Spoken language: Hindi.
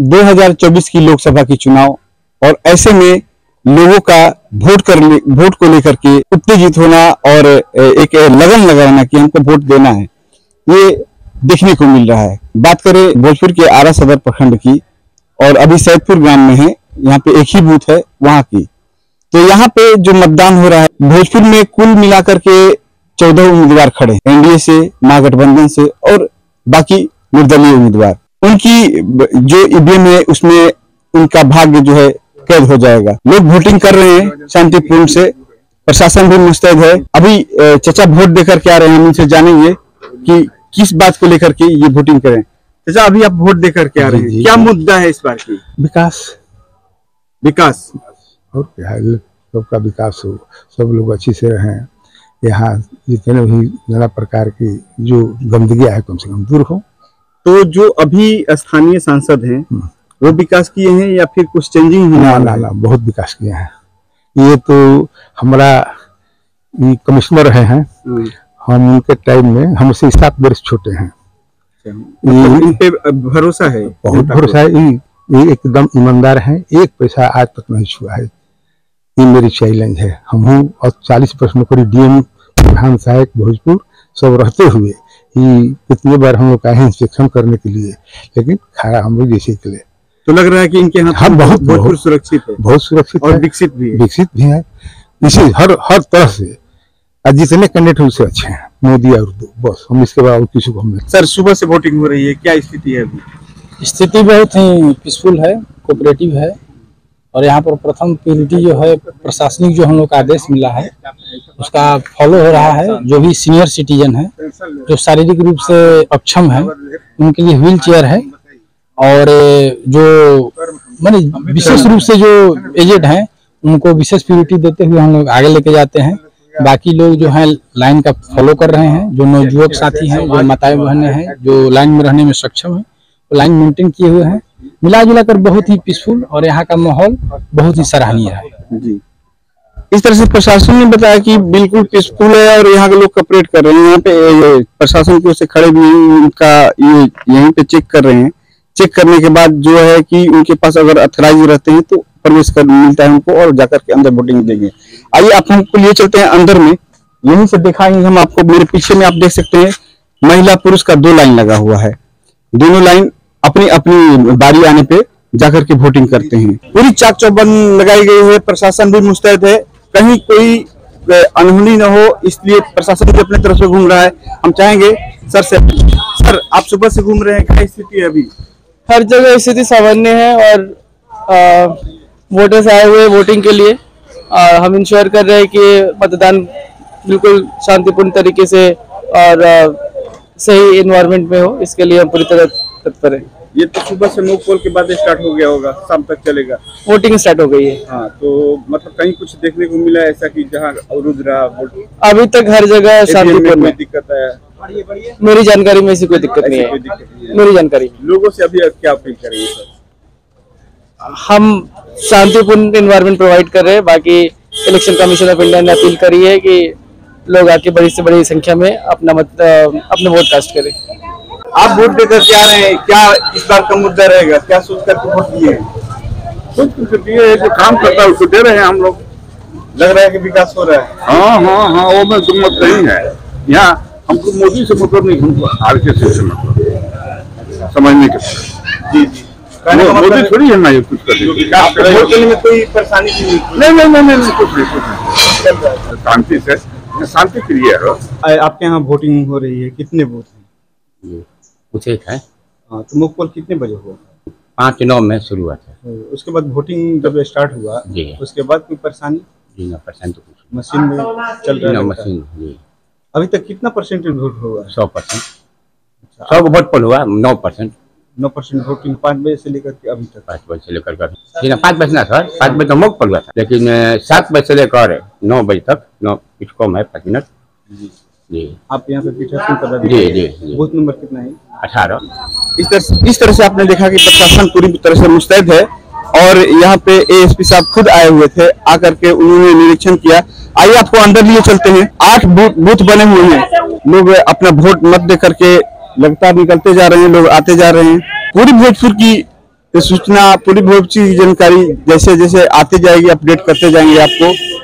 2024 की लोकसभा की चुनाव और ऐसे में लोगों का वोट को लेकर के उत्तेजित होना और एक लगन लगाना कि हमको वोट देना है, ये देखने को मिल रहा है। बात करें भोजपुर के आरा सदर प्रखंड की और अभी सैदपुर ग्राम में है, यहाँ पे एक ही बूथ है वहाँ की, तो यहाँ पे जो मतदान हो रहा है भोजपुर में कुल मिलाकर के 14 उम्मीदवार खड़े हैं, एनडीए से, महागठबंधन से और बाकी निर्दलीय उम्मीदवार। उनकी जो ईवीएम है उसमें उनका भाग्य जो है कैद हो जाएगा। लोग वोटिंग कर रहे हैं शांतिपूर्ण से, प्रशासन भी मुस्तैद है। अभी चचा वोट देकर के आ रहे हैं, हम उनसे जानेंगे कि किस बात को लेकर के ये वोटिंग करें। चचा, अभी आप वोट देकर के आ रहे हैं, क्या मुद्दा है इस बार की? विकास, विकास और सबका विकास हो, सब लोग अच्छी से रहें, यहाँ जितने भी नाना प्रकार की जो गंदगी है कम से कम दूर हो। तो जो अभी स्थानीय सांसद हैं वो विकास किए हैं या फिर कुछ चेंजिंग? ना, बहुत विकास किए हैं। ये तो हमारा कमिश्नर रहे हैं, हम उनके टाइम में हमसे 7 वर्ष छोटे हैं। इन पे भरोसा है, बहुत भरोसा है। ये एकदम ईमानदार हैं, एक पैसा आज तक नहीं छुआ है। ये मेरी चैलेंज है। हम हूँ और 40 वर्ष नौकरी डीएम प्रधान सहायक भोजपुर सब रहते हुए कितने बार हम लोग आए इंस्पेक्शन करने के लिए, लेकिन खारा हम लोग जैसे निकले। तो लग रहा है कि इनके हाथ बहुत सुरक्षित है, बहुत सुरक्षित और विकसित भी है, विकसित भी है। इसी हर तरह से जितने कैंडिडेट उससे अच्छे हैं मोदी और दो बस, हम इसके बाद किसी को हम। सर, सुबह से वोटिंग हो रही है, क्या स्थिति है अभी? स्थिति बहुत ही पीसफुल है, कोऑपरेटिव है और यहाँ पर प्रथम प्योरिटी जो है प्रशासनिक जो हम लोग का आदेश मिला है उसका फॉलो हो रहा है। जो भी सीनियर सिटीजन है, जो शारीरिक रूप से अक्षम है, उनके लिए व्हील चेयर है और जो माने विशेष रूप से जो एजेड हैं उनको विशेष प्योरिटी देते हुए हम लोग आगे लेके जाते हैं। बाकी लोग जो हैं लाइन का फॉलो कर रहे हैं, जो नवयुवक साथी हैं, जो माताएं बहनें हैं, जो लाइन में रहने में सक्षम है वो लाइन मेंटेन किए हुए हैं। मिला जुला कर बहुत ही पीसफुल और यहाँ का माहौल बहुत ही सराहनीय है जी। इस तरह से प्रशासन ने बताया कि बिल्कुल पीसफुल है और यहाँ के लोग कोऑपरेट कर रहे हैं। यहाँ पे प्रशासन की ओर से खड़े भी उनका ये यहीं पे चेक कर रहे हैं। चेक करने के बाद जो है कि उनके पास अगर अथराइज रहते हैं तो प्रवेश कर मिलता है उनको और जाकर के अंदर वोटिंग देंगे। आइए आप हमको लिए चलते हैं अंदर में, यहीं से दिखाएंगे हम आपको। मेरे पीछे में आप देख सकते हैं महिला पुरुष का 2 लाइन लगा हुआ है, दोनों लाइन अपनी अपनी बारी आने पे जाकर के वोटिंग करते हैं। पूरी चाक चौबंद लगाई गई है, प्रशासन भी मुस्तैद है, कहीं कोई अनहोनी न हो, इसलिए प्रशासन भी अपने तरफ से घूम रहा है। हम चाहेंगे सर से, सर आप सुबह से घूम रहे हैं, क्या स्थिति है अभी? हर जगह स्थिति सामान्य है और वोटर्स आए हुए वोटिंग के लिए हम इंश्योर कर रहे हैं कि मतदान बिल्कुल शांतिपूर्ण तरीके से और सही एनवायरनमेंट में हो, इसके लिए हम पूरी तरह तत्पर है। ये तो सुबह से मूव पोल के बाद स्टार्ट हो गया होगा, शाम तक चलेगा, वोटिंग स्टार्ट हो गई है। हाँ, तो मतलब कहीं कुछ देखने को मिला है ऐसा कि जहाँ अवरुद्ध रहा? अभी तक हर जगह शांतिपूर्ण में दिक्कत है, मेरी जानकारी में ऐसी कोई दिक्कत नहीं है। मेरी जानकारी लोगों से अभी क्या अपील करेंगे सर? हम शांतिपूर्ण एनवायरमेंट प्रोवाइड कर रहे हैं। बाकी इलेक्शन कमीशन ऑफ इंडिया ने अपील करी है कि लोग आके बड़ी से बड़ी संख्या में अपना अपने वोट कास्ट करें। आप वोट देकर क्या रहे हैं, क्या इस बार का मुद्दा रहेगा, क्या सोच करके वोट दिए? सोच करके दिए है, जो काम करता है उसको दे रहे हैं हम लोग। लग रहा है कि विकास हो रहा है। हाँ, वो मैं दुमत नहीं है। यहाँ हमको मोदी से मतलब नहीं, हमको आर के सी से मतलब, समझने के जी जी मोदी थोड़ी है ना ये कुछ करने में कोई परेशानी नहीं, कुछ शांति से, शांति के लिए। आपके यहाँ वोटिंग हो रही है, कितने वोट हैं? कुछ एक है। तो मूव पोल कितने बजे हुआ? 5-9 में शुरू हुआ था। उसके बाद वोटिंग जब स्टार्ट हुआ उसके बाद कोई परेशानी? जी ना, परेशानी तो कुछ, मशीन में चल रहा है मशीन। जी अभी तक कितना परसेंटेज वोट हुआ? 100%। अच्छा, सब वोट पोल हुआ 9%। 9% वोटिंग 5 बजे से लेकर अभी तक? 5 बजे से लेकर कर जी ना, 5 बजे ना सर, 5 बजे तो मूव पोल हुआ था, लेकिन 7 बजे से लेकर 9 बजे तक, 9 कुछ कम है 5 मिनट जी। आप यहाँ पे पीठासीन कर रहे हैं, बूथ नंबर कितना है? 18। इस तरह से आपने देखा कि प्रशासन पूरी तरह से मुस्तैद है और यहाँ पे एएसपी साहब खुद आए हुए थे, आकर के उन्होंने निरीक्षण किया। आइए आपको अंदर लिए चलते हैं। 8 बूथ बने हुए हैं, लोग अपना वोट मत दे करके लगातार निकलते जा रहे हैं, लोग आते जा रहे हैं। पूरी भोजपुर की ये सूचना पूरी भविष्य की जानकारी जैसे जैसे आती जाएगी अपडेट करते जाएंगे आपको।